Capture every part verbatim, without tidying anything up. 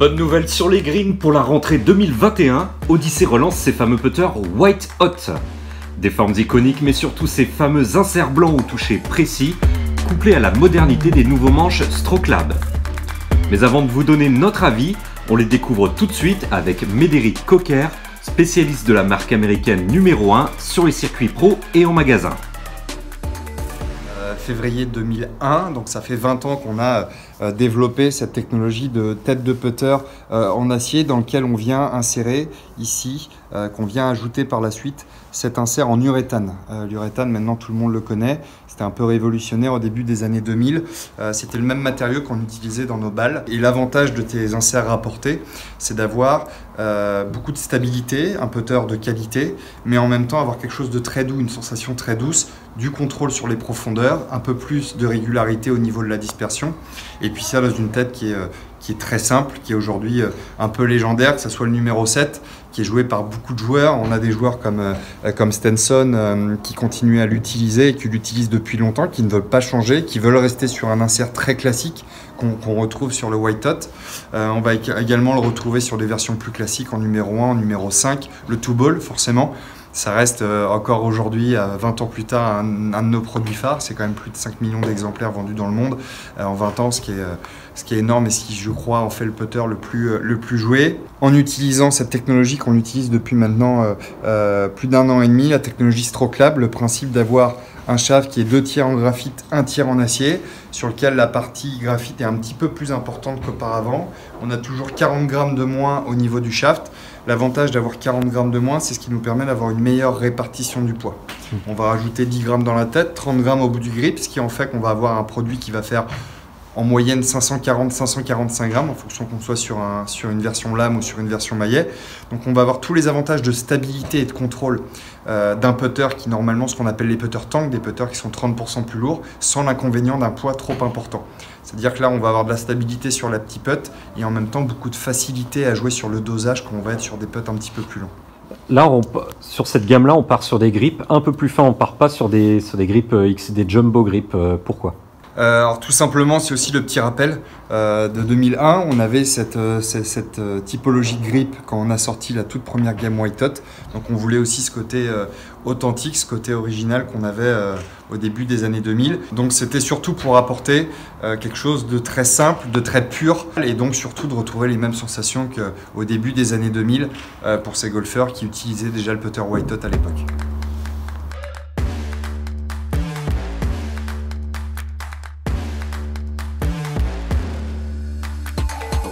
Bonne nouvelle sur les greens pour la rentrée deux mille vingt et un, Odyssey relance ses fameux putters White Hot. Des formes iconiques mais surtout ces fameux inserts blancs au toucher précis, couplés à la modernité des nouveaux manches Stroke Lab. Mais avant de vous donner notre avis, on les découvre tout de suite avec Médéric Cocker, spécialiste de la marque américaine numéro un sur les circuits pro et en magasin. Février deux mille un, donc ça fait vingt ans qu'on a euh, développé cette technologie de tête de putter euh, en acier dans lequel on vient insérer ici, euh, qu'on vient ajouter par la suite cet insert en uréthane. Euh, L'uréthane, maintenant tout le monde le connaît, c'était un peu révolutionnaire au début des années deux mille, euh, c'était le même matériau qu'on utilisait dans nos balles. Et l'avantage de tes inserts rapportés, c'est d'avoir euh, beaucoup de stabilité, un putter de qualité, mais en même temps avoir quelque chose de très doux, une sensation très douce, du contrôle sur les profondeurs, un peu plus de régularité au niveau de la dispersion, et puis ça dans une tête qui est, qui est très simple, qui est aujourd'hui un peu légendaire, que ce soit le numéro sept, qui est joué par beaucoup de joueurs. On a des joueurs comme, comme Stenson qui continuent à l'utiliser et qui l'utilisent depuis longtemps, qui ne veulent pas changer, qui veulent rester sur un insert très classique qu'on qu'on retrouve sur le White Hot. Euh, on va également le retrouver sur des versions plus classiques en numéro un, en numéro cinq, le two-ball forcément. Ça reste encore aujourd'hui, vingt ans plus tard, un, un de nos produits phares. C'est quand même plus de cinq millions d'exemplaires vendus dans le monde en vingt ans, ce qui est, ce qui est énorme et ce qui, je crois, en fait le putter le plus, le plus joué. En utilisant cette technologie qu'on utilise depuis maintenant euh, plus d'un an et demi, la technologie Stroke Lab, le principe d'avoir un shaft qui est deux tiers en graphite, un tiers en acier, sur lequel la partie graphite est un petit peu plus importante qu'auparavant. On a toujours quarante grammes de moins au niveau du shaft. L'avantage d'avoir quarante grammes de moins, c'est ce qui nous permet d'avoir une meilleure répartition du poids. On va rajouter dix grammes dans la tête, trente grammes au bout du grip, ce qui en fait qu'on va avoir un produit qui va faire en moyenne cinq cent quarante à cinq cent quarante-cinq grammes, en fonction qu'on soit sur, un, sur une version lame ou sur une version maillet. Donc on va avoir tous les avantages de stabilité et de contrôle euh, d'un putter qui normalement, ce qu'on appelle les putters tank, des putters qui sont trente pour cent plus lourds, sans l'inconvénient d'un poids trop important. C'est-à-dire que là, on va avoir de la stabilité sur la petite putt et en même temps beaucoup de facilité à jouer sur le dosage quand on va être sur des putts un petit peu plus longs. Là, on, sur cette gamme-là, on part sur des grips un peu plus fins, on ne part pas sur des, sur des grips X, des jumbo grips. Euh, pourquoi ? Euh, alors tout simplement, c'est aussi le petit rappel euh, de deux mille un. On avait cette, euh, cette, cette euh, typologie de grip quand on a sorti la toute première gamme White Hot. Donc on voulait aussi ce côté euh, authentique, ce côté original qu'on avait euh, au début des années deux mille. Donc c'était surtout pour apporter euh, quelque chose de très simple, de très pur, et donc surtout de retrouver les mêmes sensations qu'au début des années deux mille euh, pour ces golfeurs qui utilisaient déjà le putter White Hot à l'époque.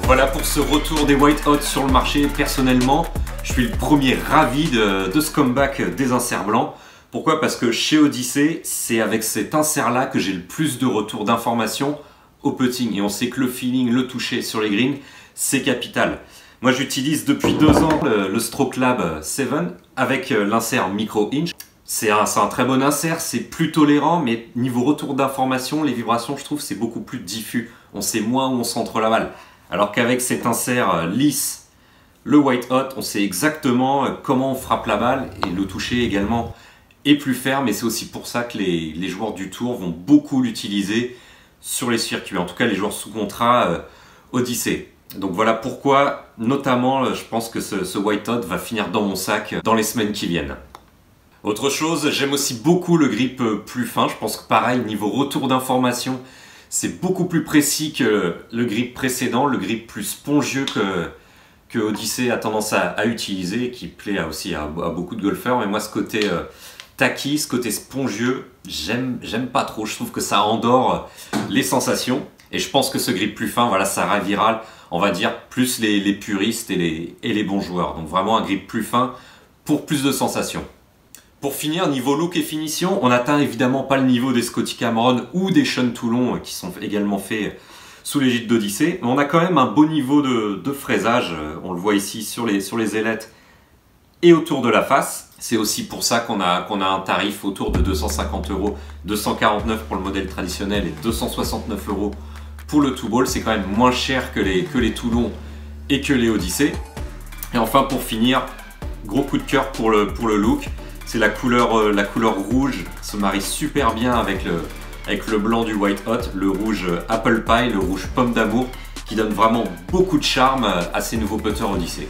Voilà pour ce retour des White Hot sur le marché. Personnellement, je suis le premier ravi de, de ce comeback des inserts blancs. Pourquoi? Parce que chez Odyssey, c'est avec cet insert-là que j'ai le plus de retours d'informations au putting. Et on sait que le feeling, le toucher sur les greens, c'est capital. Moi, j'utilise depuis deux ans le, le Stroke Lab sept avec l'insert micro inch. C'est un, c'est un très bon insert, c'est plus tolérant, mais niveau retour d'informations, les vibrations, je trouve, c'est beaucoup plus diffus. On sait moins où on centre la balle. Alors qu'avec cet insert lisse, le White Hot, on sait exactement comment on frappe la balle et le toucher également est plus ferme. Et c'est aussi pour ça que les, les joueurs du tour vont beaucoup l'utiliser sur les circuits. En tout cas, les joueurs sous contrat euh, Odyssey. Donc voilà pourquoi, notamment, je pense que ce, ce White Hot va finir dans mon sac dans les semaines qui viennent. Autre chose, j'aime aussi beaucoup le grip plus fin. Je pense que pareil, niveau retour d'information, c'est beaucoup plus précis que le grip précédent, le grip plus spongieux que, que Odyssey a tendance à, à utiliser et qui plaît aussi à, à beaucoup de golfeurs. Mais moi, ce côté euh, tacky, ce côté spongieux, j'aime pas trop. Je trouve que ça endort les sensations. Et je pense que ce grip plus fin, voilà, ça ravira, on va dire, plus les, les puristes et les, et les bons joueurs. Donc vraiment un grip plus fin pour plus de sensations. Pour finir, niveau look et finition, on n'atteint évidemment pas le niveau des Scotty Cameron ou des Shun Toulon qui sont également faits sous l'égide d'Odyssey. Mais on a quand même un beau niveau de, de fraisage, on le voit ici sur les, sur les ailettes et autour de la face. C'est aussi pour ça qu'on a, qu'on a un tarif autour de deux cent cinquante euros, deux cent quarante-neuf pour le modèle traditionnel et deux cent soixante-neuf euros pour le two-ball. C'est quand même moins cher que les, que les Toulon et que les Odyssey. Et enfin pour finir, gros coup de cœur pour le, pour le look. C'est la couleur, euh, la couleur rouge, se marie super bien avec le, avec le blanc du White Hot, le rouge Apple Pie, le rouge Pomme d'Amour, qui donne vraiment beaucoup de charme à ces nouveaux putters Odyssey.